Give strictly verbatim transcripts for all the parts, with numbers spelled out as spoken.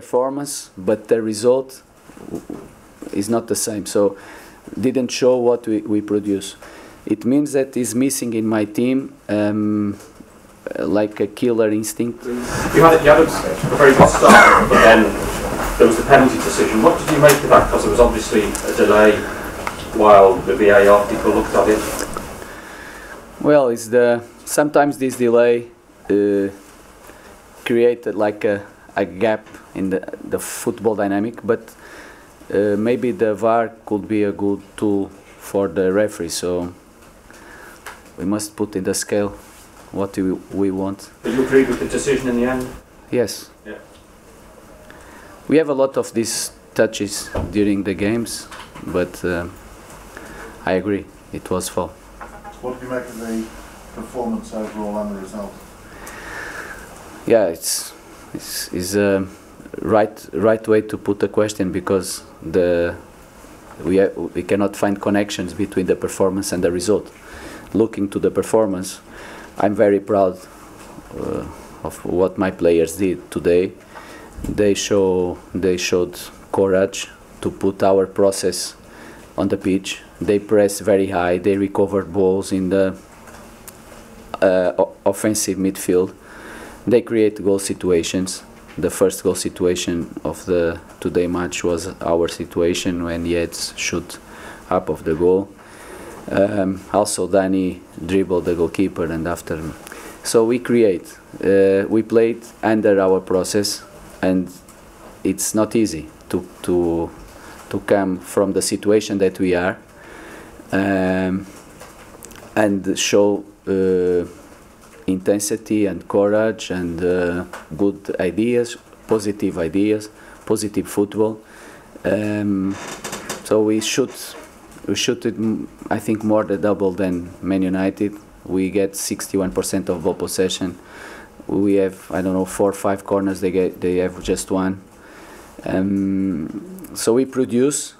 performance, but the result is not the same. So didn't show what we, we produce. It means that is missing in my team um, like a killer instinct. You had, you had a very good start, but then there was the penalty decision. What did you make of that? Because there was obviously a delay while the V A R people looked at it. Well, it's the sometimes this delay uh, created like a, a gap in the, the football dynamic, but uh, maybe the V A R could be a good tool for the referee, so we must put in the scale what we, we want. Do you agree with the decision in the end? Yes. Yeah. We have a lot of these touches during the games, but uh, I agree, it was foul. What do you make of the performance overall and the result? Yeah, it's it's, it's a right right way to put the question, because the we ha we cannot find connections between the performance and the result. Looking to the performance, I'm very proud uh, of what my players did today. They show they showed courage to put our process on the pitch. They pressed very high. They recovered balls in the uh, offensive midfield. They create goal situations. The first goal situation of the today match was our situation when Yeds shoot up of the goal. Um, also Danny dribbled the goalkeeper and after. So we create. Uh, we played under our process, and it's not easy to to to come from the situation that we are um, and show. Uh, intensity and courage and uh, good ideas, positive ideas, positive football. Um, so we shoot, we shoot it, I think, more than double than Man United. We get sixty-one percent of ball possession. We have, I don't know, four or five corners. They get, they have just one. Um, so we produce,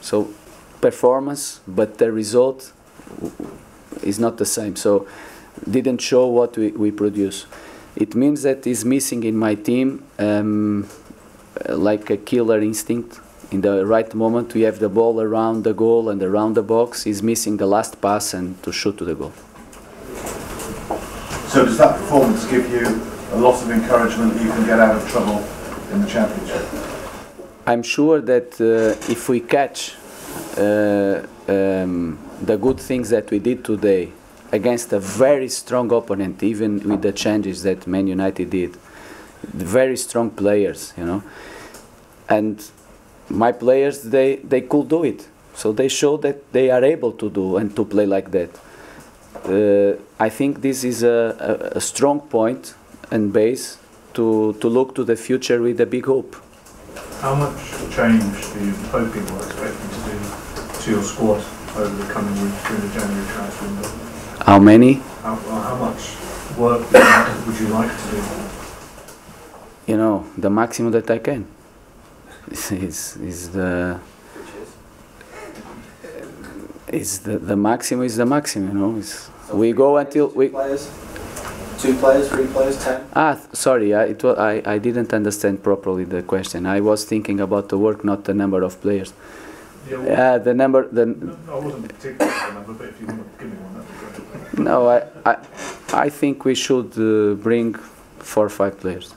so performance, but the result is not the same. So. Didn't show what we, we produce. It means that is missing in my team um, like a killer instinct. In the right moment we have the ball around the goal and around the box. He's missing the last pass and to shoot to the goal. So does that performance give you a lot of encouragement that you can get out of trouble in the Championship? I'm sure that uh, if we catch uh, um, the good things that we did today against a very strong opponent, even with the changes that Man United did. Very strong players, you know. And my players, they, they could do it. So they show that they are able to do and to play like that. Uh, I think this is a, a, a strong point and base to, to look to the future with a big hope. How much change are you hoping or expecting to do to your squad over the coming week through the January transfer window? How many? How, how much work would you like to do? You know, the maximum that I can. Is is the is the the maximum is the maximum. You know, it's, so we go players, until we. Players, two players, three players, ten. Ah, sorry, I, it was, I I didn't understand properly the question. I was thinking about the work, not the number of players. Yeah, well, uh, the number. The no, I wasn't particularly the number, but if you want to give me one. No, I, I, I think we should uh, bring four or five players.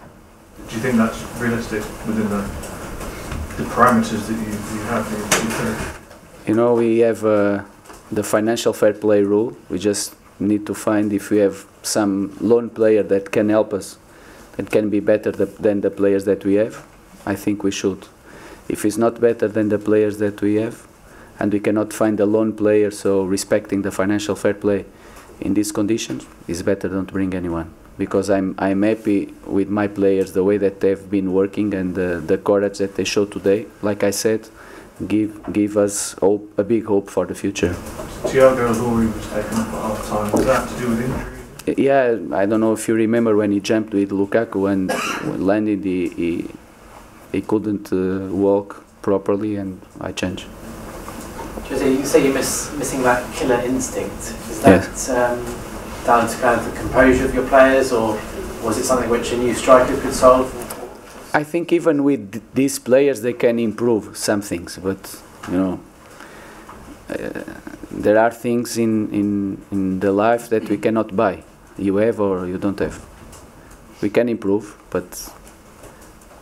Do you think that's realistic within the, the parameters that you, you have? You know, we have uh, the financial fair play rule. We just need to find if we have some loan player that can help us, that can be better th than the players that we have. I think we should. If it's not better than the players that we have, and we cannot find a loan player, so respecting the financial fair play, in these conditions, it's better not to bring anyone, because I'm I'm happy with my players the way that they've been working and the, the courage that they show today. Like I said, give give us hope, a big hope for the future. Tiago Ilori was taken up at half time. Was that to do with injury? Yeah, I don't know if you remember when he jumped with Lukaku and when landed, he he, he couldn't uh, walk properly, and I changed. Jose, you say you're miss, missing that killer instinct. Is that yes. um, down to kind of the composure of your players, or was it something which a new striker could solve? I think even with th these players they can improve some things, but you know, uh, there are things in, in in the life that we cannot buy. You have or you don't have. We can improve, but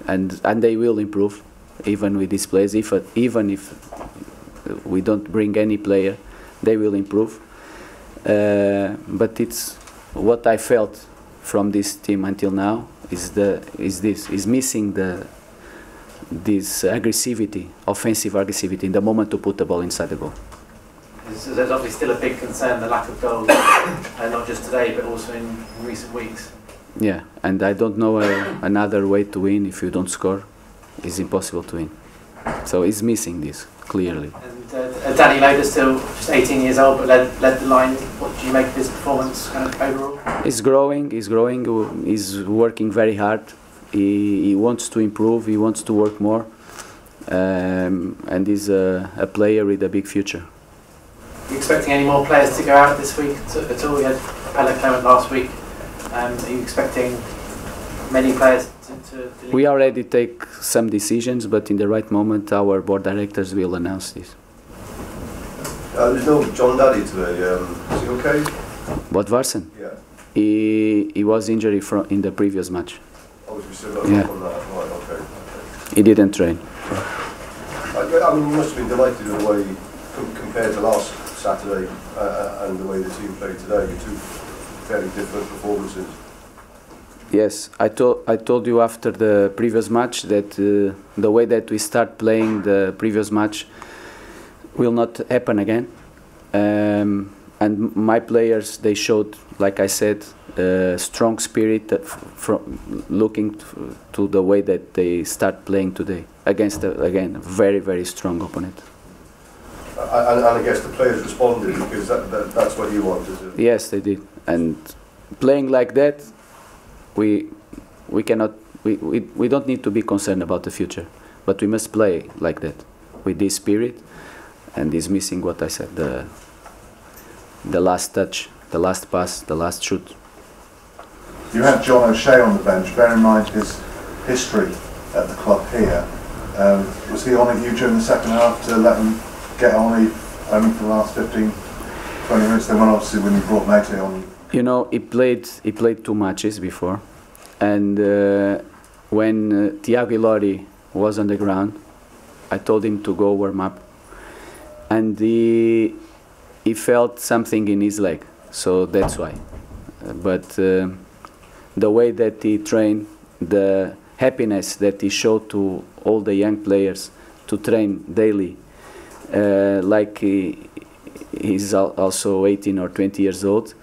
and and they will improve even with these players. If uh, even if we don't bring any player, they will improve. Uh, but it's what I felt from this team until now is the is this is missing the this aggressivity, offensive aggressivity in the moment to put the ball inside the goal. There's obviously still a big concern, the lack of goals, and not just today but also in recent weeks. Yeah, and I don't know a, another way to win if you don't score. It's impossible to win. So it's missing this clearly. And uh, Danny Loader, still just eighteen years old, but led, led the line. What do you make of his performance kind of overall? He's growing. He's growing. He's working very hard. He, he wants to improve. He wants to work more. Um, and he's a, a player with a big future. Are you expecting any more players to go out this week at all? We had Pelle Clement last week. Um, are you expecting many players to, to We already take some decisions, but in the right moment our board directors will announce this. Uh, there's no John Daddy today. Um, is he okay? What, Varsen? Yeah. He, he was injured from in the previous match. Oh, was he still not yeah. on that? Right, okay, okay. He didn't train. I, I mean, you must have been delighted in a way compared to last Saturday uh, and the way the team played today. You two very different performances. Yes, I told I told you after the previous match that uh, the way that we start playing the previous match will not happen again. Um, and my players, they showed, like I said, uh, strong spirit from looking to the way that they start playing today against a, again very very strong opponent. And, and I guess the players responded because that, that, that's what you wanted to do. Yes, they did. And playing like that, we we cannot we, we we don't need to be concerned about the future, but we must play like that with this spirit. And is missing what I said, the the last touch, the last pass, the last shoot. You have John O'Shea on the bench. Bear in mind his history at the club here. Um, was he on with you during the second half to let him get on only for the last fifteen, twenty minutes? Then, when obviously when you brought Mate on, you know, he played he played two matches before, and uh, when uh, Tiago Ilori was on the ground, I told him to go warm up, and he he felt something in his leg, so that's why. But uh, the way that he trained, the happiness that he showed to all the young players to train daily. Uh, like he, he's al also eighteen or twenty years old,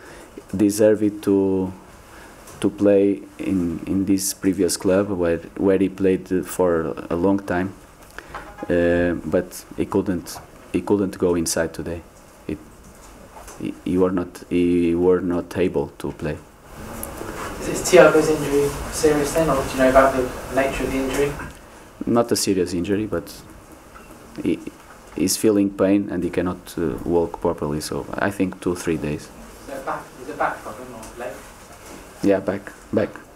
deserve it to to play in in this previous club where where he played for a long time. Uh, but he couldn't he couldn't go inside today. It he, he were not he were not able to play. Is Thiago's injury serious then, or do you know about the nature of the injury? Not a serious injury, but he. He's feeling pain and he cannot uh, walk properly, so I think two, three days. So back, is it back problem or leg? Yeah, back, back.